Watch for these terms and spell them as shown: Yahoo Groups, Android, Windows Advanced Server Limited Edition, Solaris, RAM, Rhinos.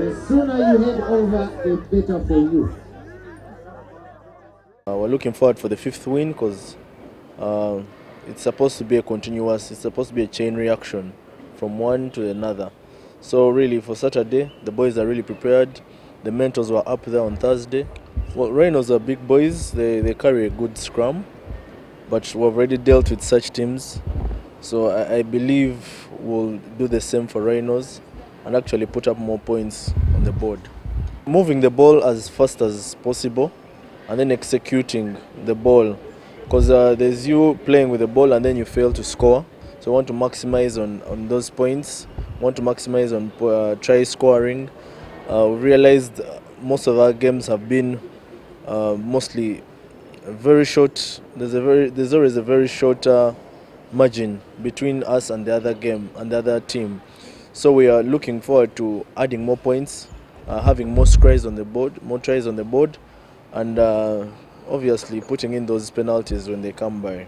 The sooner you head over, the better for you. We're looking forward for the 5th win because it's supposed to be a continuous, it's supposed to be a chain reaction from one to another. So really for Saturday, the boys are really prepared. The mentors were up there on Thursday. Well, Rhinos are big boys, they carry a good scrum, but we've already dealt with such teams. So I believe we'll do the same for Rhinos and actually put up more points on the board. Moving the ball as fast as possible and then executing the ball, because there's you playing with the ball and then you fail to score. So I want to maximize on those points, I want to maximize on try scoring. We realized most of our games have been mostly very short. There's always a very short margin between us and the other game and the other team. So we are looking forward to adding more points, having more tries on the board, and obviously putting in those penalties when they come by.